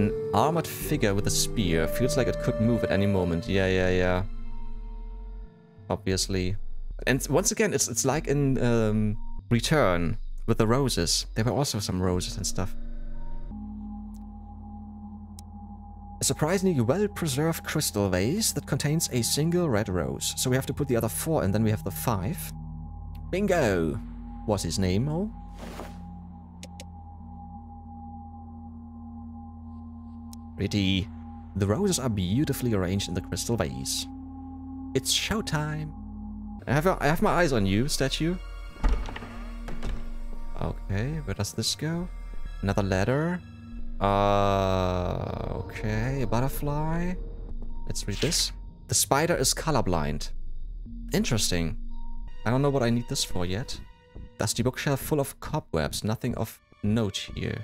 An armored figure with a spear. Feels like it could move at any moment. Yeah. Obviously. And once again, it's like in Return with the roses. There were also some roses and stuff. A surprisingly well-preserved crystal vase that contains a single red rose. So we have to put the other 4 and then we have the 5. Bingo! What's his name, oh? Pretty. The roses are beautifully arranged in the crystal vase. It's showtime! I have my eyes on you, statue. Okay, where does this go? Another ladder. Okay, a butterfly. Let's read this. The spider is colorblind. Interesting. I don't know what I need this for yet. Dusty bookshelf full of cobwebs. Nothing of note here.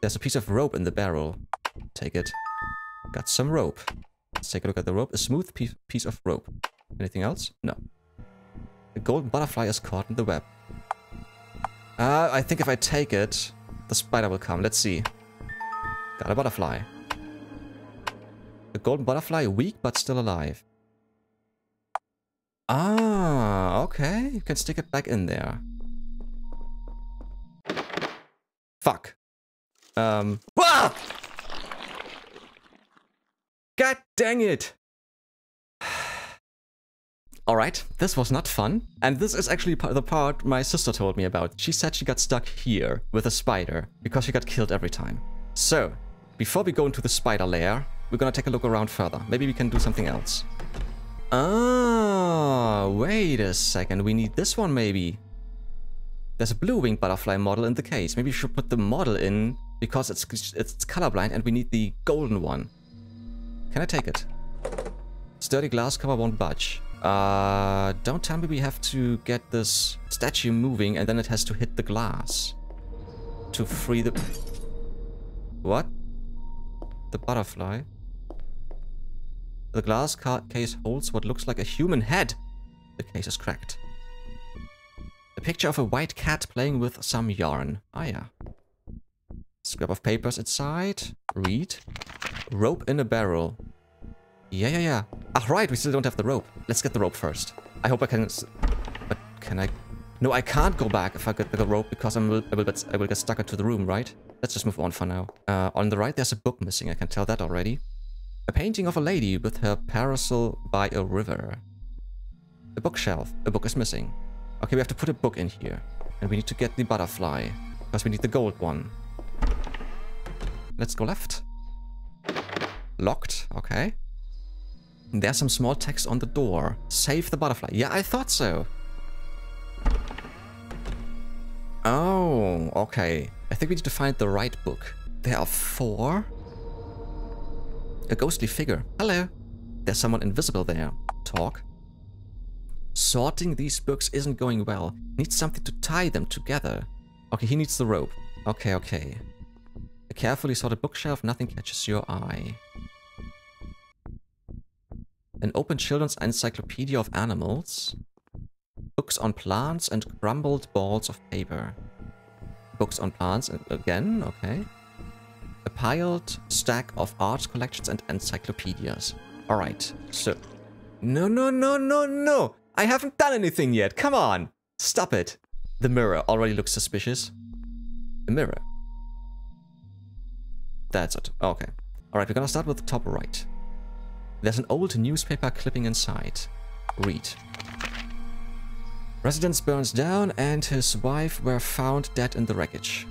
There's a piece of rope in the barrel. Take it. Got some rope. Let's take a look at the rope. A smooth piece of rope. Anything else? No. A golden butterfly is caught in the web. I think if I take it... the spider will come. Let's see. Got a butterfly. A golden butterfly, weak but still alive. Ah, okay. You can stick it back in there. Fuck. Whoa! God dang it! Alright, this was not fun, and this is actually the part my sister told me about. She said she got stuck here with a spider, because she got killed every time. So, before we go into the spider lair, we're gonna take a look around further. Maybe we can do something else. Ah, wait a second, we need this one maybe. There's a blue-winged butterfly model in the case. Maybe we should put the model in, because it's colorblind and we need the golden one. Can I take it? Sturdy glass cover won't budge. Don't tell me we have to get this statue moving and then it has to hit the glass to free the... What? The butterfly? The glass case holds what looks like a human head. The case is cracked. A picture of a white cat playing with some yarn. Ah, yeah. Scrap of papers inside. Read. Rope in a barrel. Yeah. Ah, right, we still don't have the rope. Let's get the rope first. I hope I can... But can I... No, I can't go back if I get the rope because I will get stuck into the room, right? Let's just move on for now. On the right, there's a book missing. I can tell that already. A painting of a lady with her parasol by a river. A bookshelf. A book is missing. Okay, we have to put a book in here. And we need to get the butterfly because we need the gold one. Let's go left. Locked. Okay. There's some small text on the door. Save the butterfly. Yeah, I thought so. Oh, okay. I think we need to find the right book. There are 4. A ghostly figure. Hello. There's someone invisible there. Talk. Sorting these books isn't going well. Needs something to tie them together. Okay, he needs the rope. Okay. A carefully sorted bookshelf. Nothing catches your eye. An open children's encyclopedia of animals. Books on plants and crumbled balls of paper. Books on plants and again, okay. A piled stack of art collections and encyclopedias. Alright, so... No! I haven't done anything yet, come on! Stop it! The mirror already looks suspicious. The mirror. That's it, okay. Alright, we're gonna start with the top right. There's an old newspaper clipping inside. Read. Residence burns down and his wife were found dead in the wreckage.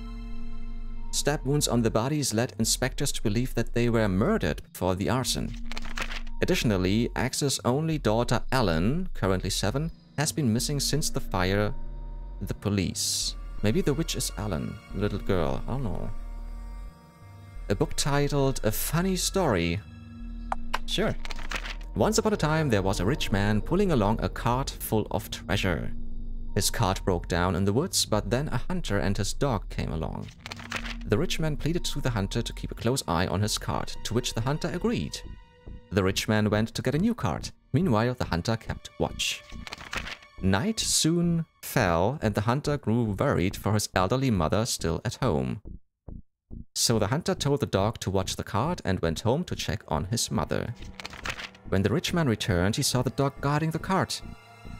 Stab wounds on the bodies led inspectors to believe that they were murdered before the arson. Additionally, Axe's only daughter Ellen, currently 7, has been missing since the fire. The police. Maybe the witch is Ellen, the little girl. I don't know. A book titled A Funny Story. Sure. Once upon a time, there was a rich man pulling along a cart full of treasure. His cart broke down in the woods, but then a hunter and his dog came along. The rich man pleaded to the hunter to keep a close eye on his cart, to which the hunter agreed. The rich man went to get a new cart. Meanwhile, the hunter kept watch. Night soon fell, and the hunter grew worried for his elderly mother still at home. So the hunter told the dog to watch the cart and went home to check on his mother. When the rich man returned, he saw the dog guarding the cart.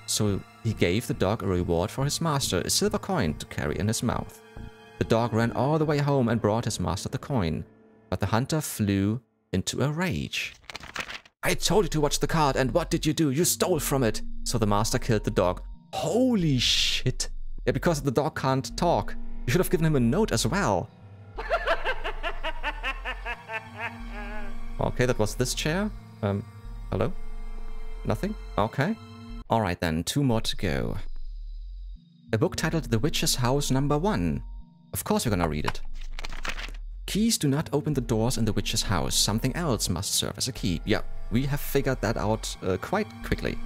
So he gave the dog a reward for his master, a silver coin to carry in his mouth. The dog ran all the way home and brought his master the coin, but the hunter flew into a rage. "I told you to watch the cart, and what did you do? You stole from it!" So the master killed the dog. Holy shit! Yeah, because the dog can't talk. You should have given him a note as well. Okay, that was this chair. Hello? Nothing? Okay. Alright then, two more to go. A book titled The Witch's House No. 1. Of course we're gonna read it. Keys do not open the doors in the witch's house. Something else must serve as a key. Yeah, we have figured that out quite quickly.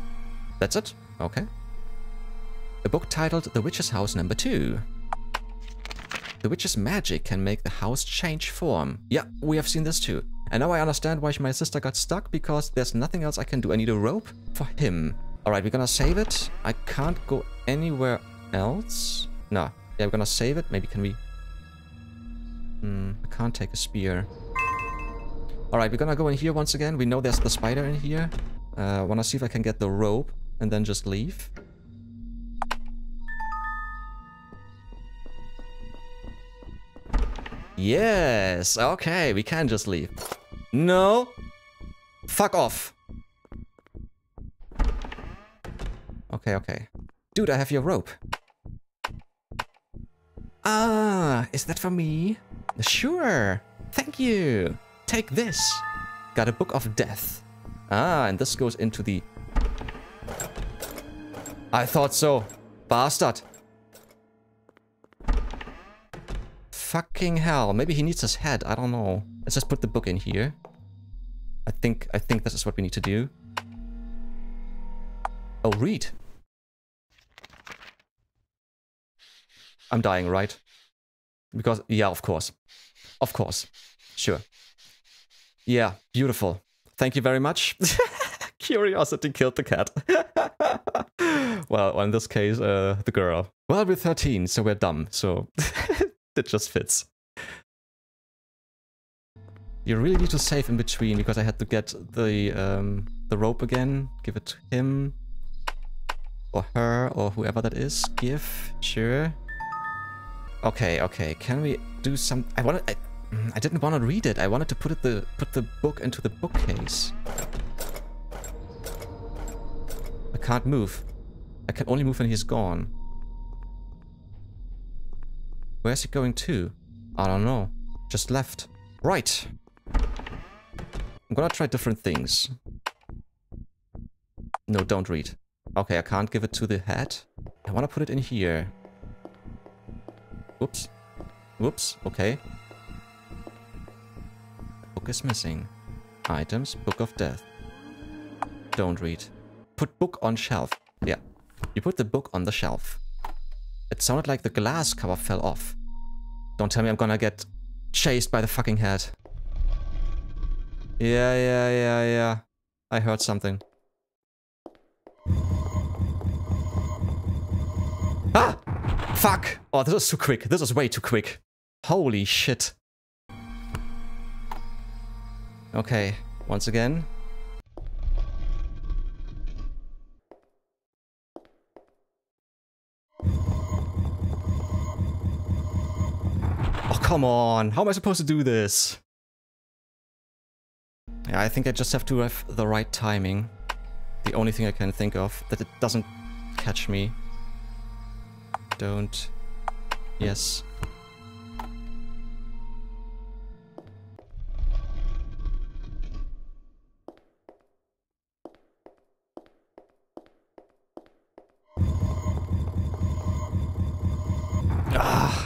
That's it? Okay. A book titled The Witch's House No. 2. The witch's magic can make the house change form. Yeah, we have seen this too. And now I understand why my sister got stuck, because there's nothing else I can do. I need a rope for him. Alright, we're gonna save it. I can't go anywhere else. No. Yeah, we're gonna save it. Maybe can we... I can't take a spear. Alright, we're gonna go in here once again. We know there's the spider in here. Wanna see if I can get the rope and then just leave. Yes! Okay, we can just leave. No! Fuck off! Okay, okay. Dude, I have your rope. Ah, is that for me? Sure. Thank you. Take this. Got a book of death. Ah, and this goes into the... I thought so. Bastard. Fucking hell. Maybe he needs his head. I don't know. Let's just put the book in here. I think this is what we need to do. Oh, read. I'm dying, right? Because, yeah, of course. Of course. Sure. Yeah, beautiful. Thank you very much. Curiosity killed the cat. Well, in this case, the girl. Well, we're 13, so we're dumb, so it just fits. You really need to save in between, because I had to get the rope again. Give it to him. Or her, or whoever that is. Give, sure. Okay, okay. Can we do some? I didn't want to read it. I wanted to put the book into the bookcase. I can't move. I can only move when he's gone. Where's he going to? I don't know. Just left. Right. I'm gonna try different things. No, don't read. Okay, I can't give it to the head. I want to put it in here. Whoops. Whoops. Okay. Book is missing. Items. Book of death. Don't read. Put book on shelf. Yeah. You put the book on the shelf. It sounded like the glass cover fell off. Don't tell me I'm gonna get chased by the fucking head. Yeah. I heard something. Ah! Fuck! Oh, this is too quick. This is way too quick. Holy shit. Okay, once again. Oh, come on. How am I supposed to do this? Yeah, I think I just have to have the right timing. The only thing I can think of, that it doesn't catch me. Don't. Yes. Ah.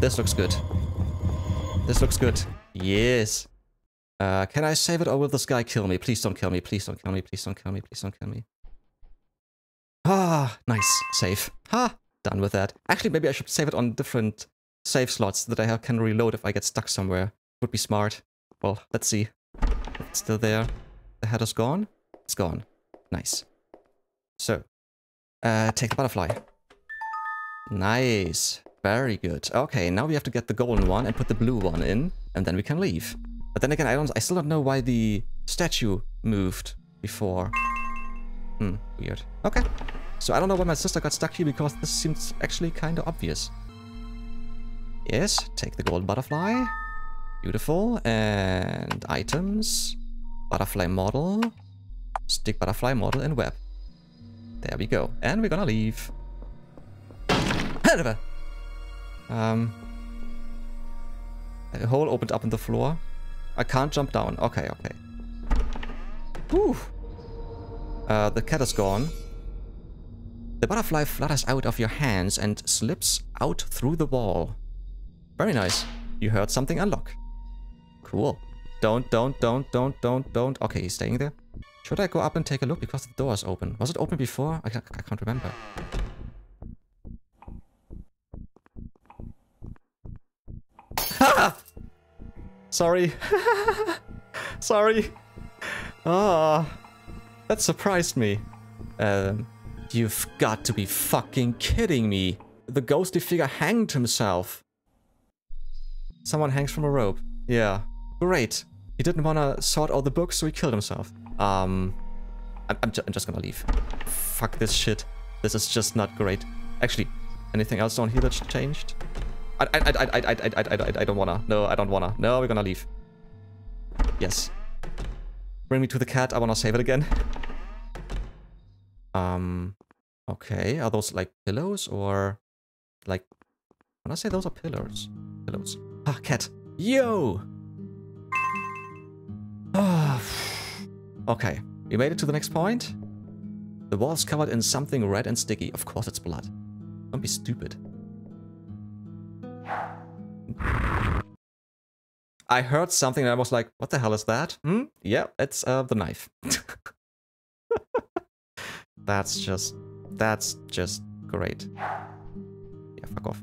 This looks good. This looks good. Yes. Can I save it or will this guy kill me? Please don't kill me. Please don't kill me. Please don't kill me. Please don't kill me. Ah, nice. Save. Ha! Done with that. Actually, maybe I should save it on different save slots that I can reload if I get stuck somewhere. Would be smart. Well, let's see. It's still there. The header's gone. It's gone. Nice. So, take the butterfly. Nice. Very good. Okay, now we have to get the golden one and put the blue one in, and then we can leave. But then again, I still don't know why the statue moved before. Hmm, weird. Okay. So I don't know why my sister got stuck here, because this seems actually kind of obvious. Yes, take the golden butterfly. Beautiful. And items. Butterfly model. Stick butterfly model and web. There we go. And we're gonna leave. A hole opened up in the floor. I can't jump down. Okay, okay. Whew. The cat is gone. The butterfly flutters out of your hands and slips out through the wall. Very nice. You heard something unlock. Cool. Don't. Okay, he's staying there. Should I go up and take a look because the door is open? Was it open before? I can't remember. Ah! Sorry. Sorry. Ah, that surprised me. You've got to be fucking kidding me. The ghostly figure hanged himself. Someone hangs from a rope. Yeah. Great. He didn't want to sort all the books, so he killed himself. I'm just gonna leave. Fuck this shit. This is just not great. Actually, anything else down here that's changed? I don't wanna. No, I don't wanna. No, we're gonna leave. Yes. Bring me to the cat. I wanna save it again. Okay. Are those like pillows or like? When I say those are pillars, pillows. Ah, cat. Yo. Ah. Okay. We made it to the next point. The wall's covered in something red and sticky. Of course, it's blood. Don't be stupid. I heard something and I was like, what the hell is that? Hmm? Yeah, it's the knife. That's just great. Yeah, fuck off.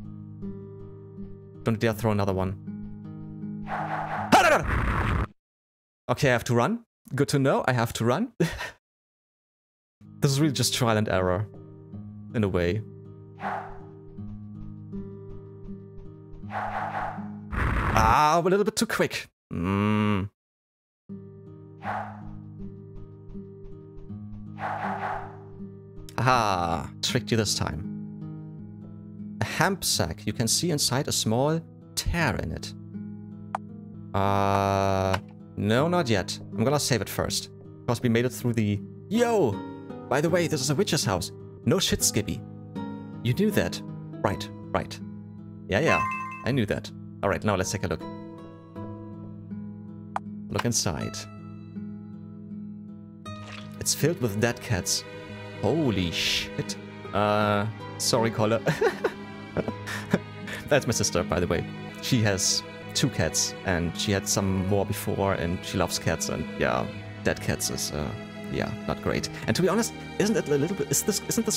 Don't dare throw another one. Okay, I have to run. Good to know, I have to run. This is really just trial and error. In a way. Ah, a little bit too quick. Mm. Aha, tricked you this time. A hampsack. You can see inside a small tear in it. No, not yet. I'm gonna save it first. Because we made it through the... Yo! By the way, this is a witch's house. No shit, Skippy. You knew that. Right, right. Yeah, yeah. I knew that. Alright, now let's take a look. Look inside. It's filled with dead cats. Holy shit. Sorry, caller. That's my sister, by the way. She has 2 cats, and she had some more before, and she loves cats, and yeah, dead cats is, yeah, not great. And to be honest, isn't this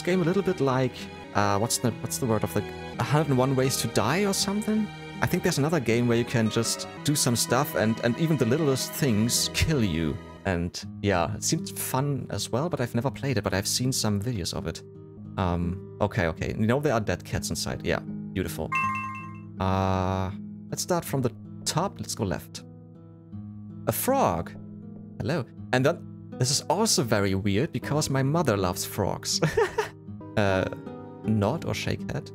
game a little bit like, what's the word of the 101 Ways to Die or something? I think there's another game where you can just do some stuff and even the littlest things kill you. And yeah, it seemed fun as well, but I've never played it, but I've seen some videos of it. Okay, okay. You know there are dead cats inside. Yeah, beautiful. Let's start from the top. Let's go left. A frog. Hello. And then this is also very weird because my mother loves frogs. Nod or shake head.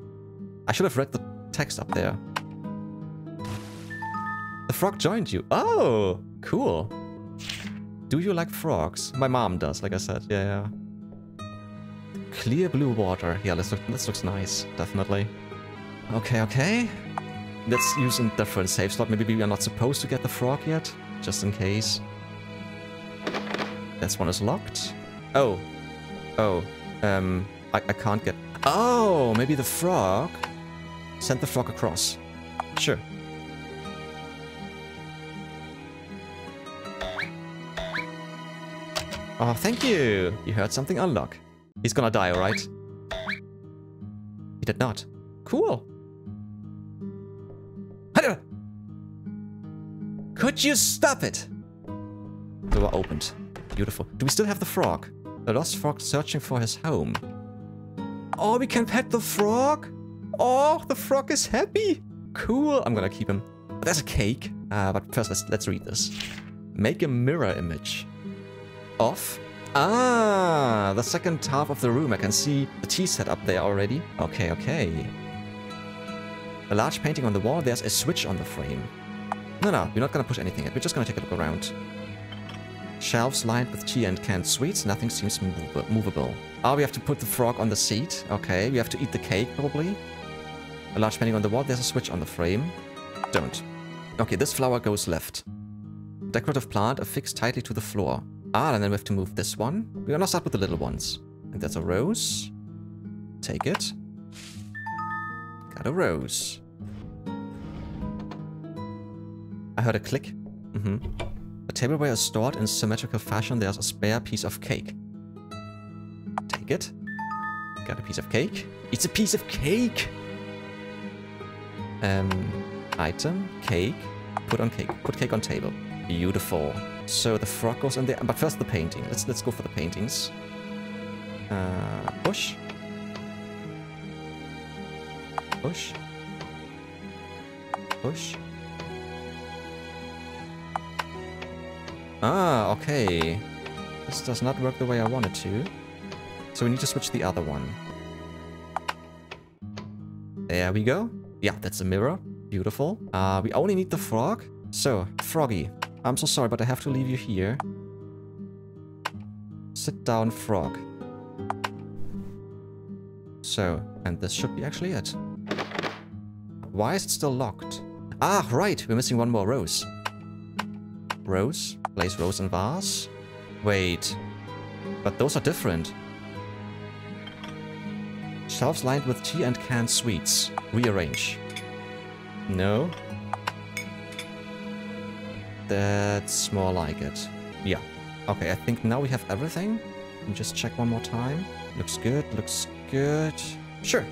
I should have read the text up there. The frog joined you. Oh, cool. Do you like frogs? My mom does, like I said. Yeah, yeah. Clear blue water. Yeah, this looks nice. Definitely. Okay, okay. Let's use a different save slot. Maybe we are not supposed to get the frog yet. Just in case. This one is locked. Oh. Oh. I can't get... Oh, maybe the frog... Send the frog across. Sure. Oh, thank you! You heard something unlock. He's gonna die, alright? He did not. Cool! Would you stop it? Door opened. Beautiful. Do we still have the frog? The lost frog searching for his home. Oh, we can pet the frog? Oh, the frog is happy. Cool. I'm gonna keep him. There's a cake. But first, let's read this. Make a mirror image. Off. Ah, the second half of the room. I can see the tea set up there already. Okay, okay. A large painting on the wall. There's a switch on the frame. No, no, we're not gonna push anything yet. We're just gonna take a look around. Shelves lined with tea and canned sweets. Nothing seems movable. Oh, we have to put the frog on the seat. Okay, we have to eat the cake, probably. A large painting on the wall. There's a switch on the frame. Don't. Okay, this flower goes left. Decorative plant affixed tightly to the floor. Ah, and then we have to move this one. We're gonna start with the little ones. And there's a rose. Take it. Got a rose. I heard a click. Mm-hmm. The tableware is stored in symmetrical fashion. There's a spare piece of cake. Take it. Got a piece of cake. It's a piece of cake! Item. Cake. Put on cake. Put cake on table. Beautiful. So the frog goes in there. But first the painting. Let's go for the paintings. Push. Push. Push. Ah, okay. This does not work the way I want it to. So we need to switch the other one. There we go. Yeah, that's a mirror. Beautiful. We only need the frog. So, Froggy, I'm so sorry, but I have to leave you here. Sit down, frog. So, and this should be actually it. Why is it still locked? Ah, right, we're missing one more rose. Rose, place rose in vase. Wait, but those are different. Shelves lined with tea and canned sweets. Rearrange. No. That's more like it. Yeah. Okay, I think now we have everything. Let me just check one more time. Looks good, looks good. Sure.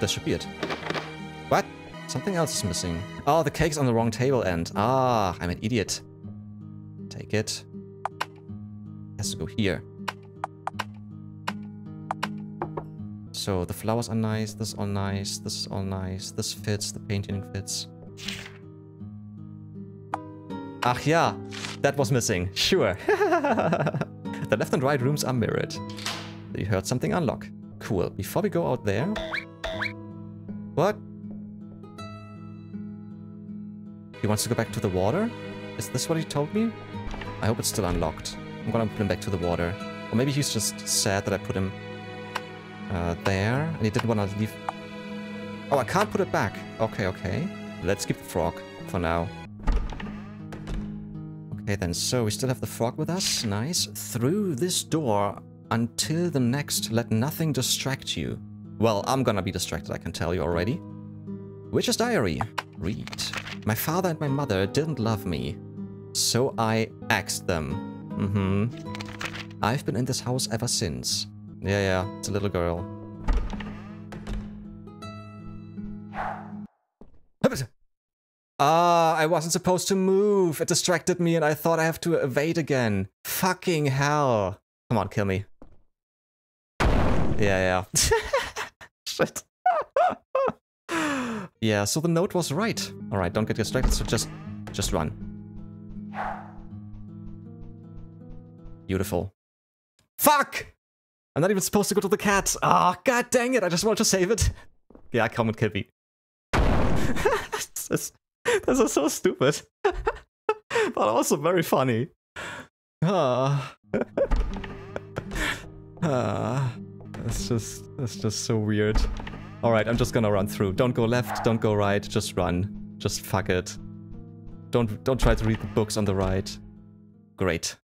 This should be it. What? Something else is missing. Oh, the cake's on the wrong table end. Ah, I'm an idiot. Take it. Has to go here. So the flowers are nice, this is all nice, this is all nice, this fits, the painting fits. Ach yeah, that was missing, sure. The left and right rooms are mirrored. You heard something unlock. Cool, before we go out there... What? He wants to go back to the water? Is this what he told me? I hope it's still unlocked. I'm gonna put him back to the water. Or maybe he's just sad that I put him there. And he didn't want to leave. Oh, I can't put it back. Okay, okay. Let's keep the frog for now. Okay then, so we still have the frog with us. Nice. Through this door until the next, let nothing distract you. Well, I'm gonna be distracted, I can tell you already. Witch's Diary. Read. My father and my mother didn't love me, so I axed them. Mm-hmm. I've been in this house ever since. Yeah, yeah, it's a little girl. Ah, I wasn't supposed to move. It distracted me and I thought I have to evade again. Fucking hell. Come on, kill me. Yeah, yeah. Shit. Yeah, so the note was right. Alright, don't get distracted, so just run. Beautiful. Fuck! I'm not even supposed to go to the cat. Ah, god dang it, I just wanted to save it. Yeah, come and kill me. This is so stupid, but also very funny. That's just so weird. All right, I'm just gonna run through. Don't go left, don't go right, just run. Just fuck it. Don't try to read the books on the right. Great.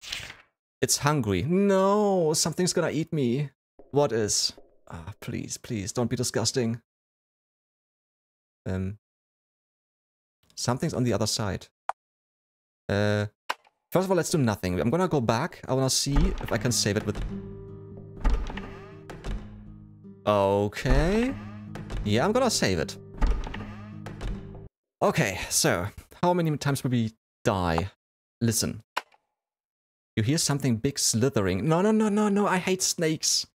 It's hungry. No, something's gonna eat me. What is? Ah, please, please, don't be disgusting. Something's on the other side. First of all, let's do nothing. I'm gonna go back. I wanna see if I can save it with... Okay. Yeah, I'm gonna save it. Okay, so how many times will we die. Listen. You hear something big slithering. No, no, no, no, no. I hate snakes.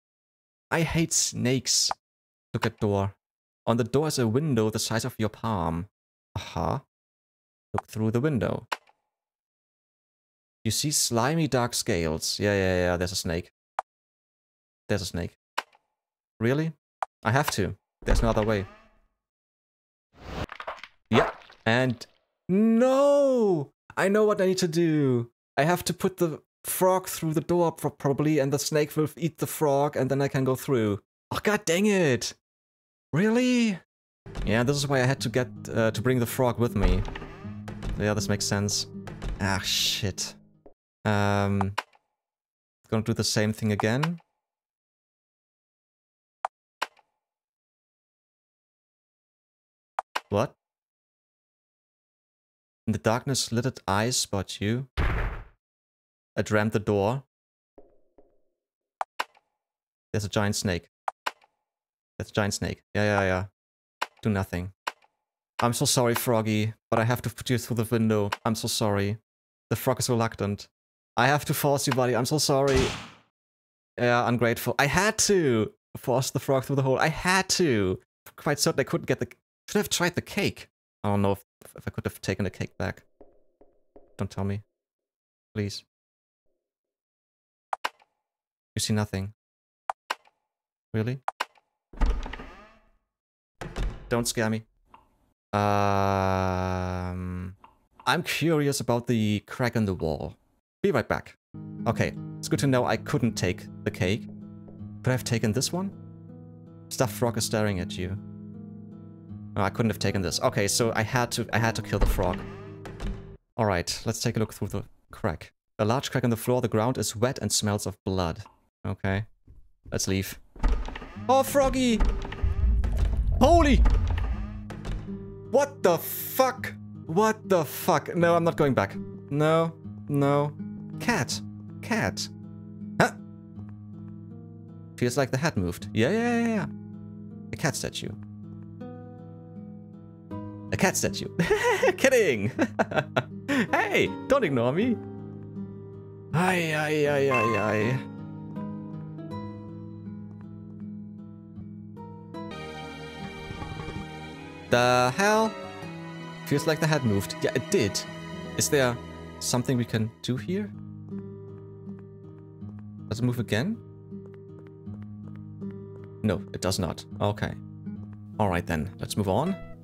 I hate snakes. Look at door. On the door is a window the size of your palm. Aha. Look through the window. You see slimy dark scales. Yeah, yeah, yeah. There's a snake. There's a snake. Really? I have to. There's no other way. Yeah. And... No! I know what I need to do. I have to put the frog through the door probably, and the snake will eat the frog, and then I can go through. Oh, god dang it! Really? Yeah, this is why I had to get to bring the frog with me. Yeah, this makes sense. Ah, shit. Gonna do the same thing again. What? In the darkness, slitted eyes spot you. I rammed the door. There's a giant snake. That's a giant snake. Yeah, yeah, yeah. Do nothing. I'm so sorry, Froggy, but I have to put you through the window. I'm so sorry. The frog is reluctant. I have to force you, buddy. I'm so sorry. Yeah, ungrateful. I had to force the frog through the hole. I had to. Quite certain I couldn't get the... Should have tried the cake. I don't know if I could have taken the cake back. Don't tell me. Please. You see nothing. Really? Don't scare me. I'm curious about the crack in the wall. Be right back. Okay, it's good to know I couldn't take the cake. Could I have taken this one? Stuffed frog is staring at you. Oh, I couldn't have taken this. Okay, so I had to kill the frog. Alright, let's take a look through the crack. A large crack in the floor, the ground is wet and smells of blood. Okay. Let's leave. Oh, Froggy! Holy! What the fuck? What the fuck? No, I'm not going back. No. No. Cat. Cat. Huh? Feels like the hat moved. Yeah, yeah, yeah, yeah. A cat statue. A cat statue. Kidding! Hey! Don't ignore me! Ay, ay, ay, ay, ay. The hell? Feels like the head moved. Yeah, it did. Is there something we can do here? Does it move again? No, it does not. Okay. Alright then, let's move on.